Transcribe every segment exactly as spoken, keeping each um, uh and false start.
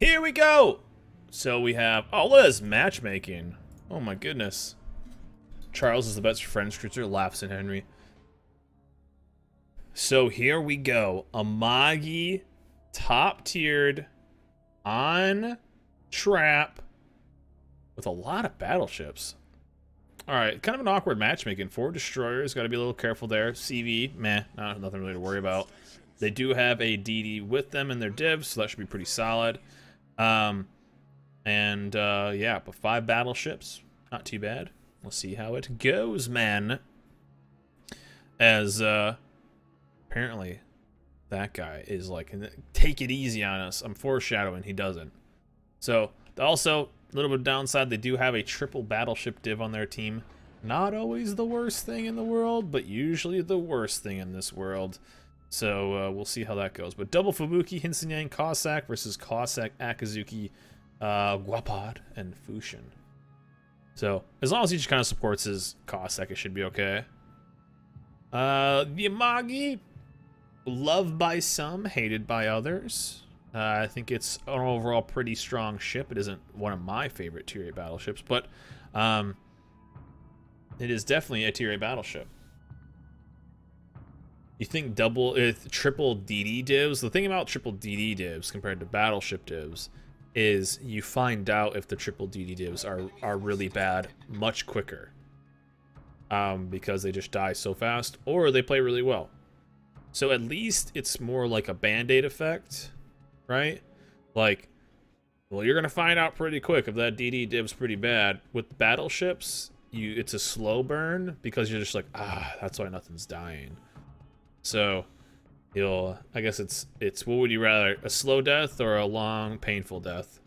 Here we go! So we have, oh, look at this matchmaking. Oh my goodness. Charles is the best friend, Scritzer laughs in Henry. So here we go. Amagi, top tiered, on trap, with a lot of battleships. All right, kind of an awkward matchmaking. Four destroyers, got to be a little careful there. C V, meh, not, nothing really to worry about. They do have a D D with them in their div, so that should be pretty solid. Um, and uh, yeah, but five battleships, not too bad. We'll see how it goes, man. As uh, apparently that guy is like, take it easy on us. I'm foreshadowing, he doesn't. So also, a little bit of downside, they do have a triple battleship div on their team. Not always the worst thing in the world, but usually the worst thing in this world. So uh, we'll see how that goes. But double Fubuki, Hinsen Yang, Cossack versus Cossack, Akizuki, uh, Guapod, and Fushin. So as long as he just kind of supports his Cossack, it should be okay. Uh, the Amagi, loved by some, hated by others. Uh, I think it's an overall pretty strong ship. It isn't one of my favorite tier eight battleships, but um, it is definitely a tier eight battleship. You think double, uh, triple D D divs? The thing about triple D D divs compared to battleship divs is you find out if the triple D D divs are, are really bad much quicker um, because they just die so fast, or they play really well. So at least it's more like a band-aid effect, right? Like, well, you're gonna find out pretty quick if that D D div's pretty bad. With battleships, you it's a slow burn because you're just like, ah, that's why nothing's dying. So, you'll, I guess it's it's what would you rather, a slow death or a long painful death?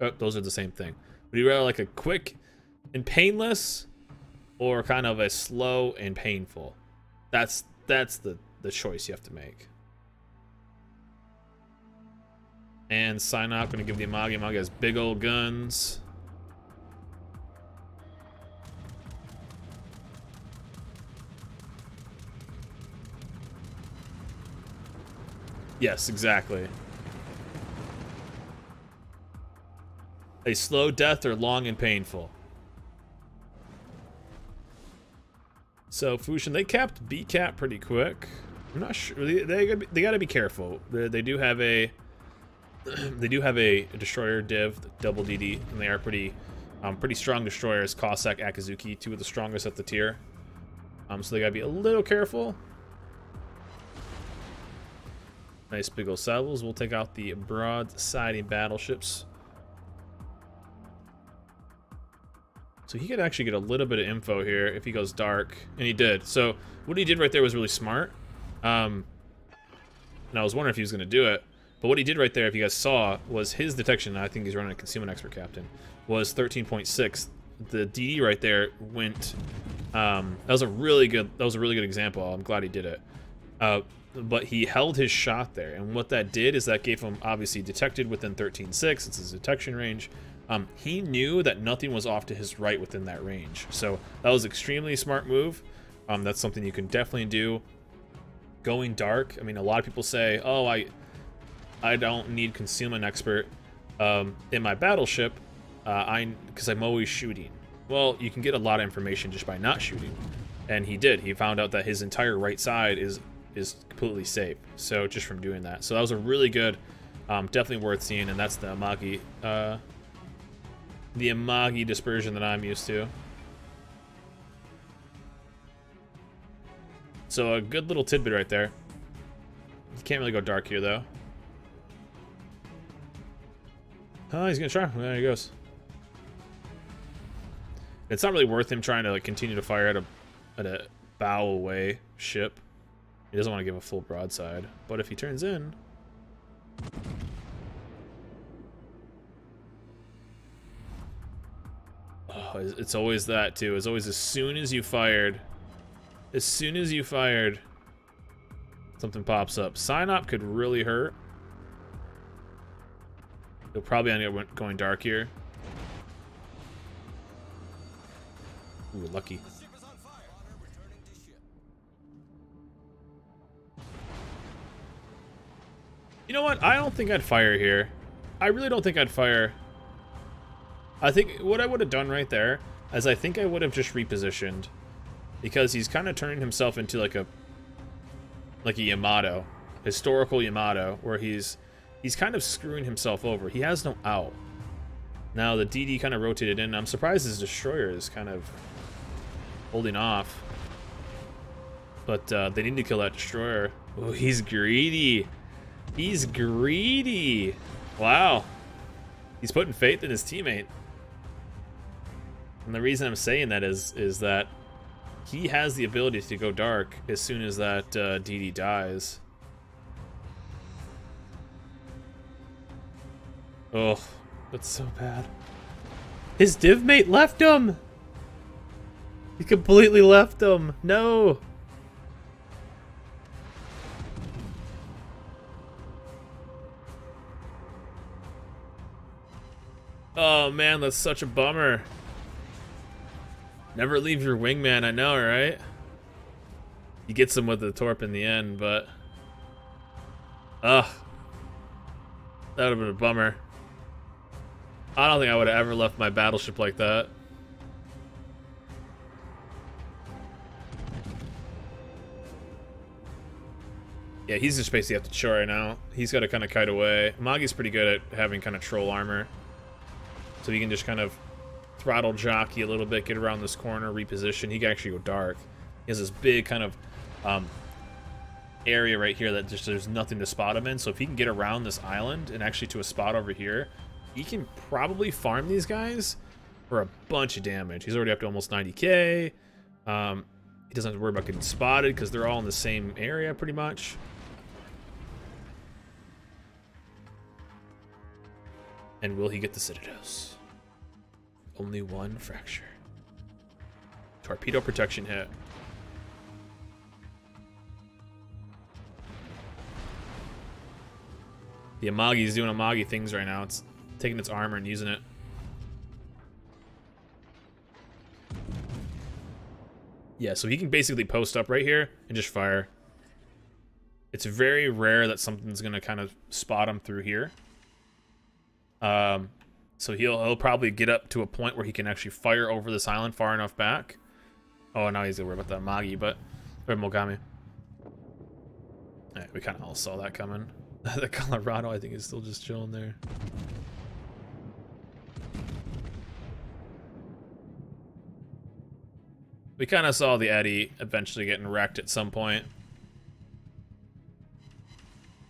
Oh, those are the same thing. Would you rather like a quick and painless, or kind of a slow and painful? That's that's the the choice you have to make. And sign up, gonna give the Amagi. Amagi has big old guns. Yes, exactly. A slow death or long and painful. So Fushin, they capped B cap pretty quick. I'm not sure, they, they, they gotta be careful. They, they do have a They do have a destroyer div, double D D, and they are pretty, um, pretty strong destroyers. Cossack, Akizuki, two of the strongest at the tier. Um, so they gotta be a little careful. Nice big old saddles. We'll take out the broadsiding battleships. So he could actually get a little bit of info here if he goes dark, and he did. So what he did right there was really smart. Um, and I was wondering if he was gonna do it. But what he did right there, if you guys saw, was his detection, I think he's running a concealment expert captain, was thirteen point six. The D D right there went, um, that was a really good, that was a really good example. I'm glad he did it. Uh, but he held his shot there. And what that did is that gave him, obviously, detected within thirteen point six. It's his detection range. Um, he knew that nothing was off to his right within that range. So that was extremely smart move. Um, that's something you can definitely do. Going dark, I mean, a lot of people say, oh, I... I don't need concealment expert um, in my battleship uh, I because I'm always shooting. Well, you can get a lot of information just by not shooting, and he did. He found out that his entire right side is is completely safe, so just from doing that. So that was a really good, um, definitely worth seeing, and that's the Amagi, uh, the Amagi dispersion that I'm used to. So a good little tidbit right there. You can't really go dark here though. Oh, he's gonna try. There he goes. It's not really worth him trying to like continue to fire at a at a bow away ship. He doesn't want to give a full broadside. But if he turns in, oh, it's always that too. It's always as soon as you fired, as soon as you fired, something pops up. Sign up could really hurt. He'll probably end up going dark here. Ooh, lucky. You know what? I don't think I'd fire here. I really don't think I'd fire. I think what I would have done right there is I think I would have just repositioned, because he's kind of turning himself into like a like a Yamato, historical Yamato, where he's he's kind of screwing himself over. He has no out. Now the D D kind of rotated in. I'm surprised his destroyer is kind of holding off. But uh, they need to kill that destroyer. Oh, he's greedy. He's greedy. Wow. He's putting faith in his teammate. And the reason I'm saying that is is that he has the ability to go dark as soon as that uh, D D dies. Oh, that's so bad. His divmate left him. He completely left him. No. Oh man, that's such a bummer. Never leave your wingman, I know, right? He gets him with the torp in the end, but... Ugh. That would have been a bummer. I don't think I would have ever left my battleship like that. Yeah, he's just basically up to char right now. He's got to kind of kite away. Amagi's pretty good at having kind of troll armor. So he can just kind of throttle jockey a little bit, get around this corner, reposition. He can actually go dark. He has this big kind of um, area right here that just there's nothing to spot him in. So if he can get around this island and actually to a spot over here, he can probably farm these guys for a bunch of damage. He's already up to almost ninety K. Um, he doesn't have to worry about getting spotted because they're all in the same area pretty much. And will he get the Citados? Only one fracture. Torpedo protection hit. The Amagi is doing Amagi things right now. It's taking its armor and using it. Yeah, so he can basically post up right here and just fire. It's very rare that something's going to kind of spot him through here. Um, so he'll, he'll probably get up to a point where he can actually fire over this island far enough back. Oh, now he's gonna worry about that Amagi, but, or Mogami. Alright, we kind of all saw that coming. The Colorado, I think, is still just chilling there. We kind of saw the Eddie eventually getting wrecked at some point.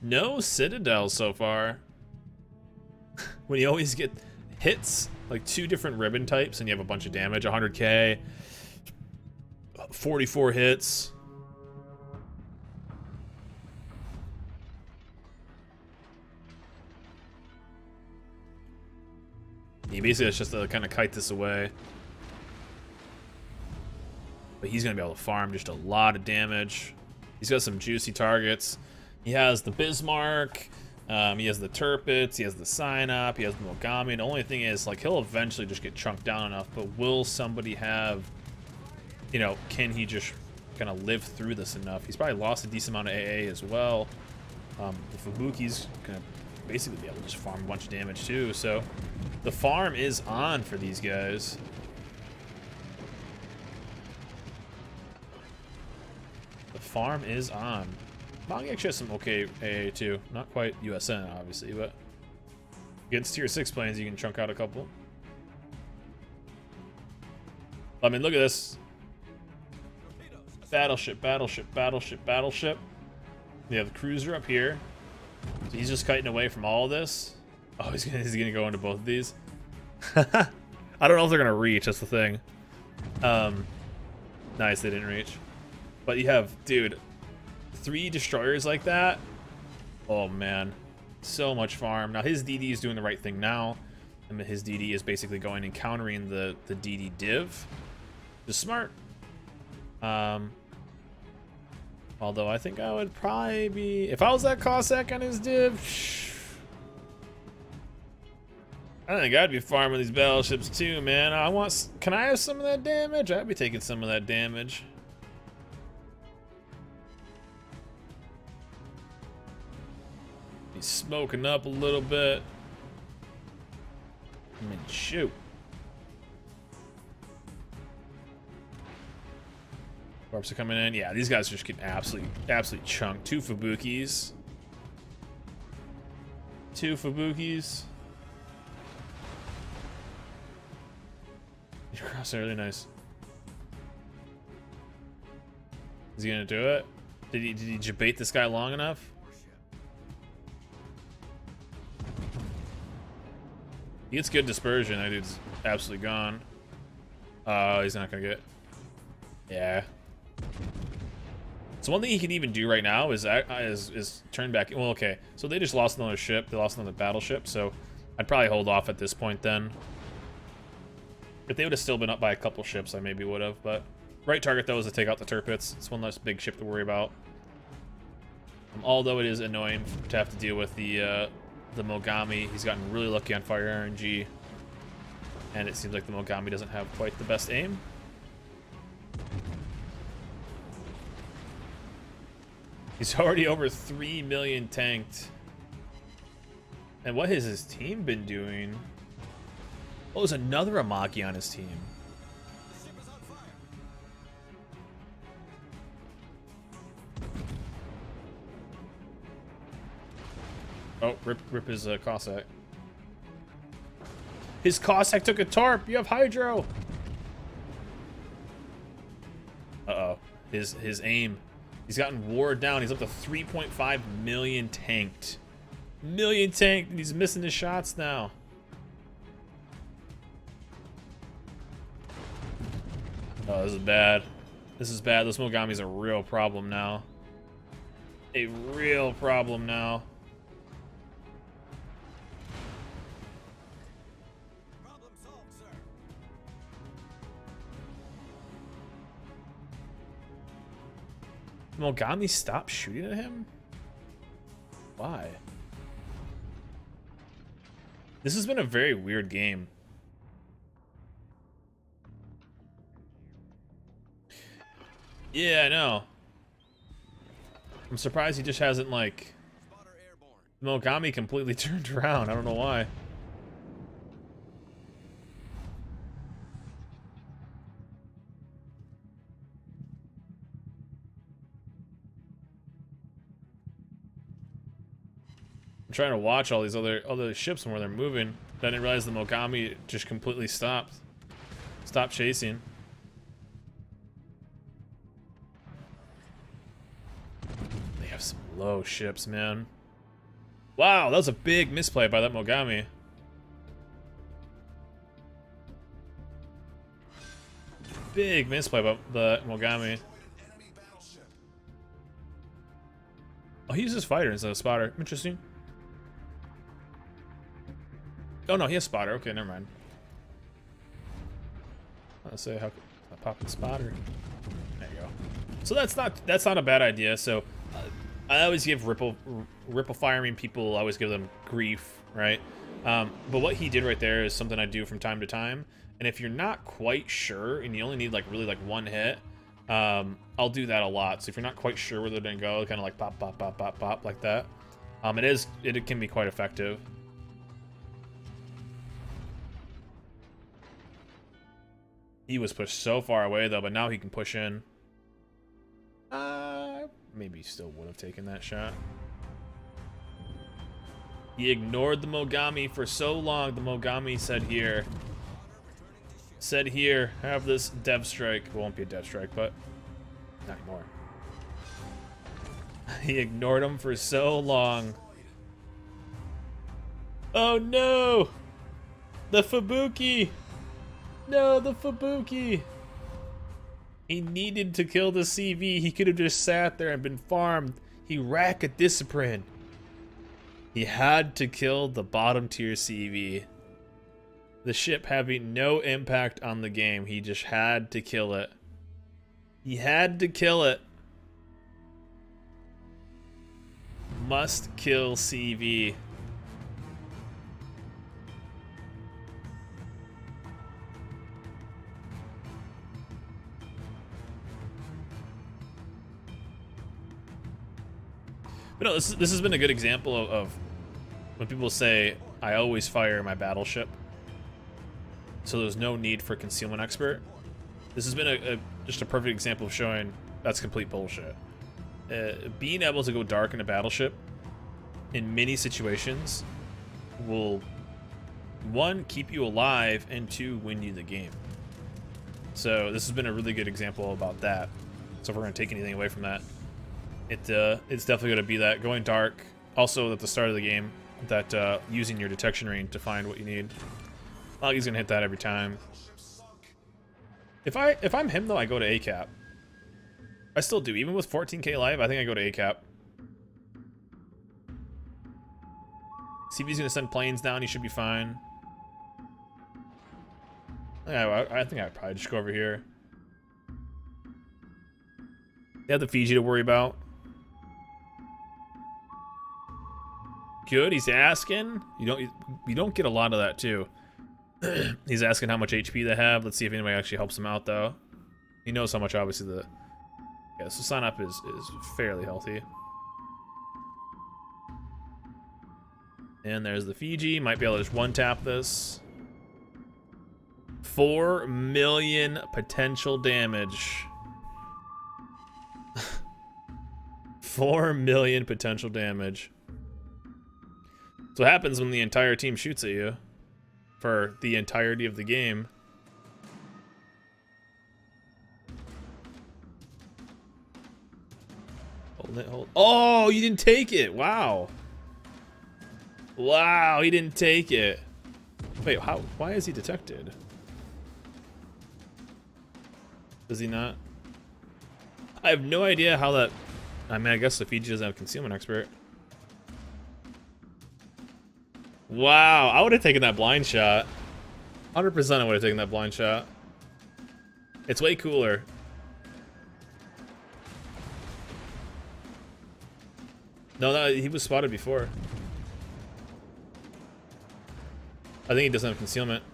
No Citadel so far. When you always get hits, like two different ribbon types, and you have a bunch of damage, one hundred K, forty-four hits. Yeah, basically, it's just to kind of kite this away. But he's going to be able to farm just a lot of damage. He's got some juicy targets. He has the Bismarck. Um, he has the Tirpitz, he has the sign up, he has the Mogami. The only thing is, like, he'll eventually just get chunked down enough, but will somebody have, you know, can he just kind of live through this enough? He's probably lost a decent amount of A A as well. Um, the Fubuki's going to basically be able to just farm a bunch of damage too, so the farm is on for these guys. The farm is on. Amagi actually has some okay A A too. Not quite U S N, obviously, but against tier six planes, you can chunk out a couple. I mean, look at this. Battleship, battleship, battleship, battleship. They have the cruiser up here. So he's just kiting away from all of this. Oh, he's gonna, he's gonna go into both of these. I don't know if they're gonna reach, that's the thing. Um, nice, they didn't reach. But you have, dude, three destroyers like that. Oh man, so much farm. Now his D D is doing the right thing now. I mean, his D D is basically going and countering the the D D div. Just smart. Um, although I think I would probably be, if I was that Cossack on his div, shh, I think I'd be farming these battleships too, man. I want. Can I have some of that damage? I'd be taking some of that damage. Smoking up a little bit. I mean, shoot. Corps are coming in. Yeah, these guys are just getting absolutely, absolutely chunked. Two Fubukis. Two Fubukis. These crops are really nice. Is he gonna do it? Did he did he debate this guy long enough? He gets good dispersion. That dude's absolutely gone. Oh, uh, he's not gonna get. Yeah. So one thing he can even do right now is is is turn back. Well, okay. So they just lost another ship. They lost another battleship. So I'd probably hold off at this point then. If they would have still been up by a couple ships, I maybe would have. But right target though is to take out the Tirpitz. It's one less big ship to worry about. Um, although it is annoying to have to deal with the uh, the Mogami. He's gotten really lucky on fire R N G, and it seems like the Mogami doesn't have quite the best aim. He's already over three million tanked. And what has his team been doing? Oh, there's another Amagi on his team. The ship is on fire. Oh, rip, rip his uh, Cossack. His Cossack took a tarp. You have hydro. Uh-oh. His, his aim. He's gotten ward down. He's up to three point five million tanked. Million tanked. He's missing his shots now. Oh, this is bad. This is bad. This Mogami's a real problem now. A real problem now. Problem solved, sir. Mogami stopped shooting at him? Why? This has been a very weird game. Yeah, I know. I'm surprised he just hasn't, like... Mogami completely turned around. I don't know why. I'm trying to watch all these other other ships and where they're moving. But I didn't realize the Mogami just completely stopped. Stopped chasing. They have some low ships, man. Wow, that was a big misplay by that Mogami. Big misplay by the Mogami. Oh, he uses fighter instead of spotter. Interesting. Oh no, he has spotter. Okay, never mind. Let's say how popping spotter. There you go. So that's not that's not a bad idea. So uh, I always give ripple ripple firing people. I always give them grief, right? Um, but what he did right there is something I do from time to time. And if you're not quite sure, and you only need like really like one hit, um, I'll do that a lot. So if you're not quite sure where they're gonna go, kind of like pop, pop, pop, pop, pop, like that. Um, it is it, it can be quite effective. He was pushed so far away, though, but now he can push in. Uh, maybe still would have taken that shot. He ignored the Mogami for so long. The Mogami said here. Said here, have this dev strike. Well, it won't be a dev strike, but not anymore. He ignored him for so long. Oh, no. The Fubuki. No, the Fubuki! He needed to kill the C V. He could have just sat there and been farmed. He racked a discipline. He had to kill the bottom tier C V. The ship having no impact on the game. He just had to kill it. He had to kill it. Must kill C V. But no, this, this has been a good example of, of when people say, I always fire my battleship. so there's no need for concealment expert. This has been a, a just a perfect example of showing that's complete bullshit. Uh, being able to go dark in a battleship in many situations will, one, keep you alive, and two, win you the game. So this has been a really good example about that. So if we're going to take anything away from that, it uh, it's definitely going to be that going dark. Also at the start of the game, that uh, using your detection range to find what you need. Amagi's going to hit that every time. If I if I'm him though, I go to A cap. I still do, even with fourteen K live. I think I go to A cap. C V's going to send planes down. He should be fine. Yeah, I think I'd probably just go over here. They have the Fiji to worry about. Good, he's asking. You don't you don't get a lot of that too. He's asking how much H P they have. Let's see if anybody actually helps him out though. He knows how much obviously the yeah. So sign up is is fairly healthy. And there's the Fiji. Might be able to just one tap this. Four million potential damage. Four million potential damage. So what happens when the entire team shoots at you for the entirety of the game. Hold it, hold. Oh, you didn't take it. Wow. Wow, he didn't take it. Wait, how? Why is he detected? Does he not? I have no idea how that. I mean, I guess the Fiji doesn't have a concealment expert. Wow, I would have taken that blind shot. one hundred percent I would have taken that blind shot. It's way cooler. No, no, he was spotted before. I think he doesn't have concealment.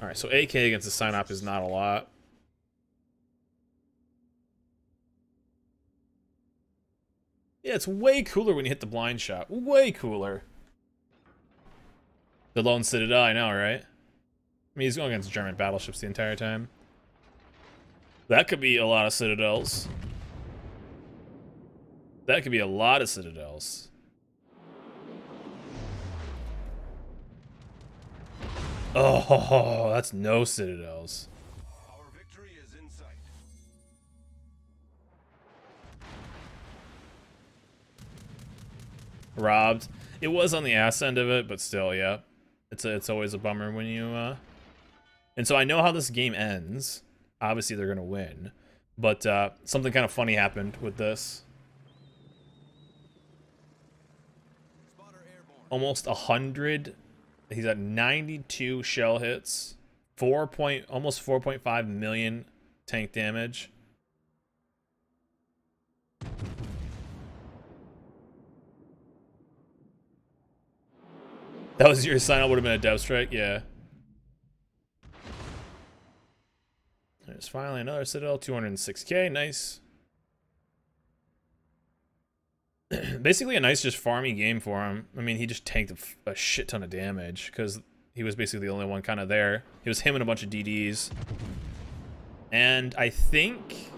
Alright, so A K against the sign-op is not a lot. Yeah, it's way cooler when you hit the blind shot. Way cooler. The lone citadel, I know, right? I mean, he's going against German battleships the entire time. That could be a lot of citadels. That could be a lot of citadels. Oh, that's no citadels. Our victory is in sight. Robbed. It was on the ass end of it, but still, yeah. It's a, it's always a bummer when you uh and so I know how this game ends. Obviously they're gonna win. But uh something kind of funny happened with this. Almost a hundred. He's at ninety-two shell hits, four point almost four point five million tank damage. That was your sign. Up would have been a dev strike, yeah. There's finally another citadel, two hundred six K, nice. Basically a nice just farming game for him. I mean, he just tanked a, a shit ton of damage because he was basically the only one kind of there. It was him and a bunch of D Ds. And I think...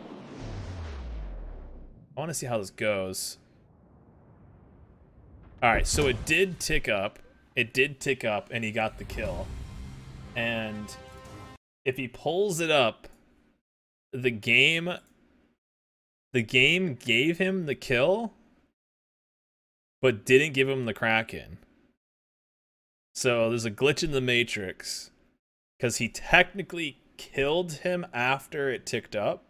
I want to see how this goes. Alright, so it did tick up. It did tick up, and he got the kill. And if he pulls it up, the game... The game gave him the kill... but didn't give him the Kraken. So there's a glitch in the Matrix. Because he technically killed him after it ticked up.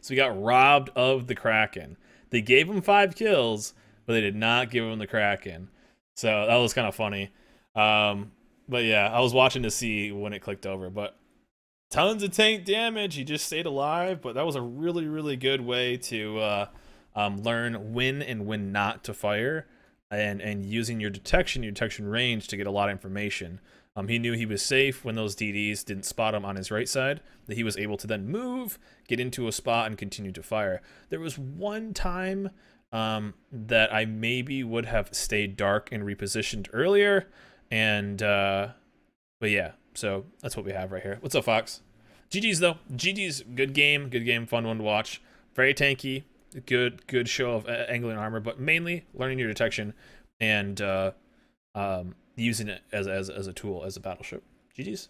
So he got robbed of the Kraken. They gave him five kills, but they did not give him the Kraken. So that was kind of funny. Um, but yeah, I was watching to see when it clicked over. But tons of tank damage. He just stayed alive. But that was a really, really good way to... Uh, Um, learn when and when not to fire, and and using your detection, your detection range to get a lot of information. Um, he knew he was safe when those D Ds didn't spot him on his right side, that he was able to then move, get into a spot, and continue to fire. There was one time um, that I maybe would have stayed dark and repositioned earlier. And, uh, but yeah, so that's what we have right here. What's up, Fox? G G's though. G G's good game, good game, fun one to watch. Very tanky, good, good show of uh, angling armor, but mainly learning your detection and uh, um, using it as, as, as a tool, as a battleship. G G's.